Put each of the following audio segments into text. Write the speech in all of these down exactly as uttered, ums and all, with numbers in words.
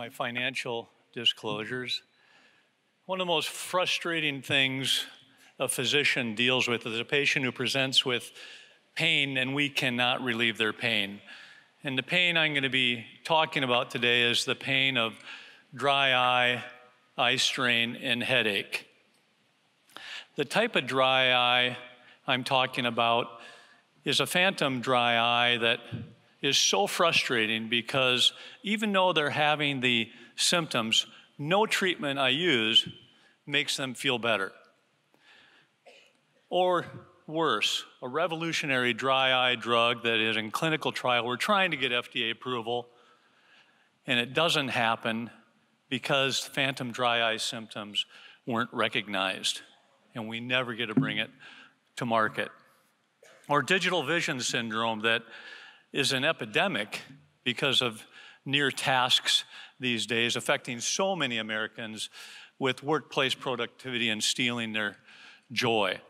my financial disclosures. One of the most frustrating things a physician deals with is a patient who presents with pain and we cannot relieve their pain. And the pain I'm going to be talking about today is the pain of dry eye, eye strain, and headache. The type of dry eye I'm talking about is a phantom dry eye that is so frustrating because even though they're having the symptoms, no treatment I use makes them feel better. Or worse, a revolutionary dry eye drug that is in clinical trial. We're trying to get F D A approval, and it doesn't happen because phantom dry eye symptoms weren't recognized, and we never get to bring it to market. Or digital vision syndrome that is an epidemic because of near tasks these days, affecting so many Americans with workplace productivity and stealing their joy.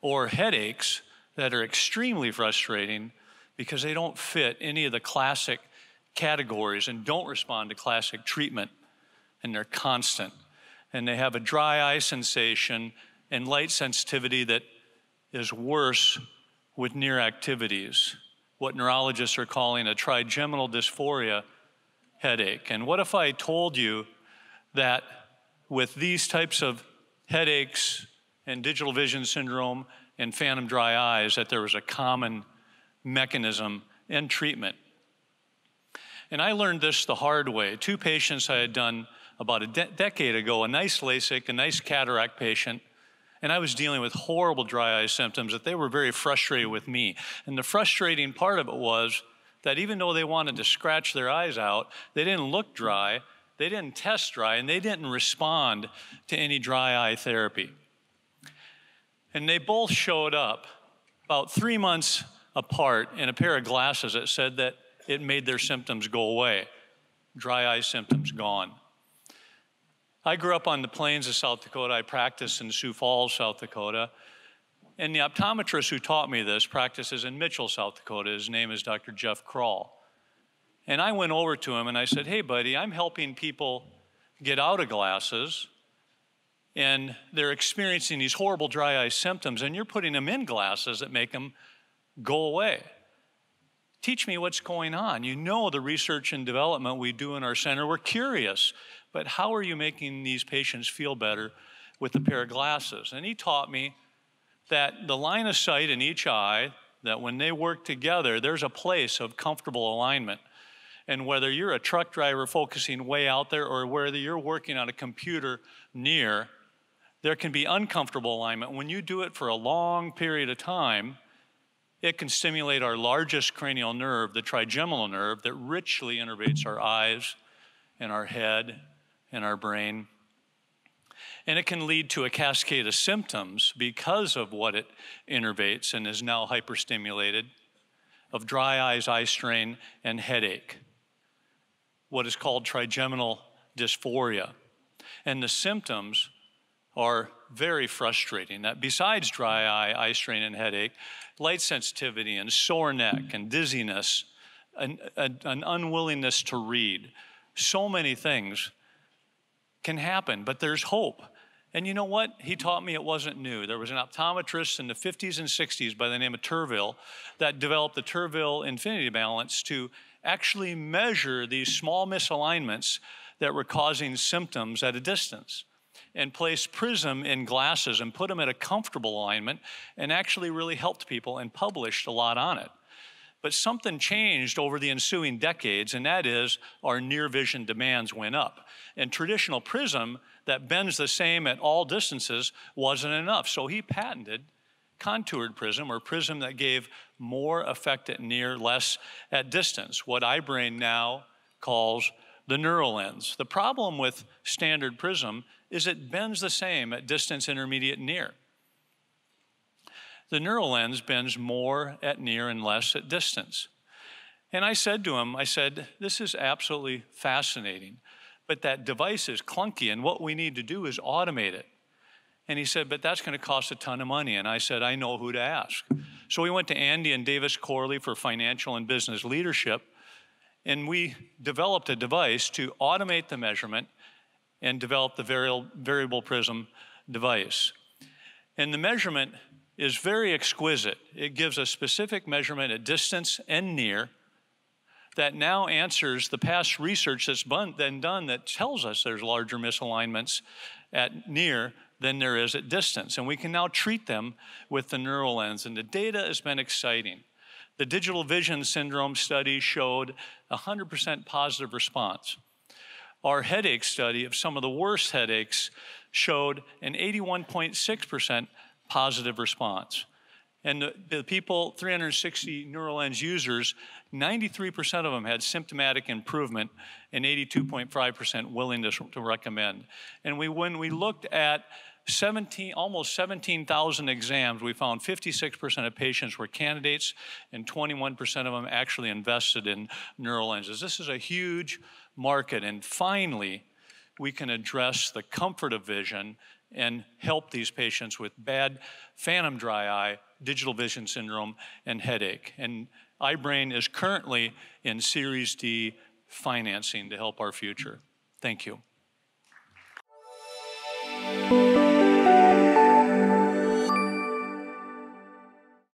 Or headaches that are extremely frustrating because they don't fit any of the classic categories and don't respond to classic treatment, and they're constant. And they have a dry eye sensation and light sensitivity that is worse with near activities, what neurologists are calling a trigeminal dysphoria headache. And what if I told you that with these types of headaches and digital vision syndrome and phantom dry eyes that there was a common mechanism and treatment? And I learned this the hard way. Two patients I had done about a de decade ago, a nice LASIK, a nice cataract patient, and I was dealing with horrible dry eye symptoms that they were very frustrated with me. And the frustrating part of it was that even though they wanted to scratch their eyes out, they didn't look dry, they didn't test dry, and they didn't respond to any dry eye therapy. And they both showed up about three months apart in a pair of glasses that said that it made their symptoms go away. Dry eye symptoms gone. I grew up on the plains of South Dakota. I practiced in Sioux Falls, South Dakota. And the optometrist who taught me this practices in Mitchell, South Dakota. His name is Doctor Jeff Krall. And I went over to him and I said, "Hey, buddy, I'm helping people get out of glasses and they're experiencing these horrible dry eye symptoms and you're putting them in glasses that make them go away. Teach me what's going on. You know the research and development we do in our center. We're curious, but how are you making these patients feel better with a pair of glasses?" And he taught me that the line of sight in each eye, that when they work together, there's a place of comfortable alignment. And whether you're a truck driver focusing way out there or whether you're working on a computer near, there can be uncomfortable alignment. When you do it for a long period of time, it can stimulate our largest cranial nerve, the trigeminal nerve, that richly innervates our eyes and our head and our brain. And it can lead to a cascade of symptoms because of what it innervates and is now hyperstimulated, of dry eyes, eye strain, and headache, what is called trigeminal dysphoria. And the symptoms are very frustrating. That besides dry eye, eye strain, and headache, light sensitivity and sore neck and dizziness, an, an unwillingness to read, so many things can happen, but there's hope. And you know what? He taught me it wasn't new. There was an optometrist in the fifties and sixties by the name of Turville that developed the Turville infinity balance to actually measure these small misalignments that were causing symptoms at a distance and place prism in glasses and put them at a comfortable alignment and actually really helped people and published a lot on it. But something changed over the ensuing decades, and that is our near vision demands went up. And traditional prism that bends the same at all distances wasn't enough. So he patented contoured prism, or prism that gave more effect at near, less at distance, what EyeBrain now calls the Neurolens. The problem with standard prism is it bends the same at distance, intermediate, near. The Neurolens bends more at near and less at distance. And I said to him, I said, "This is absolutely fascinating, but that device is clunky and what we need to do is automate it." And he said, "But that's going to cost a ton of money." And I said, "I know who to ask." So we went to Andy and Davis Corley for financial and business leadership. And we developed a device to automate the measurement and developed the variable, variable prism device. And the measurement is very exquisite. It gives a specific measurement at distance and near that now answers the past research that's been done that tells us there's larger misalignments at near than there is at distance. And we can now treat them with the Neurolens. And the data has been exciting. The digital vision syndrome study showed one hundred percent positive response. Our headache study of some of the worst headaches showed an eighty-one point six percent positive response. And the, the people, three hundred sixty Neurolens users, ninety-three percent of them had symptomatic improvement and eighty-two point five percent willingness to recommend. And we, when we looked at seventeen, almost seventeen thousand exams, we found fifty-six percent of patients were candidates and twenty-one percent of them actually invested in Neurolens. This is a huge market, and finally, we can address the comfort of vision and help these patients with bad phantom dry eye, digital vision syndrome, and headache. And EyeBrain is currently in Series D financing to help our future. Thank you.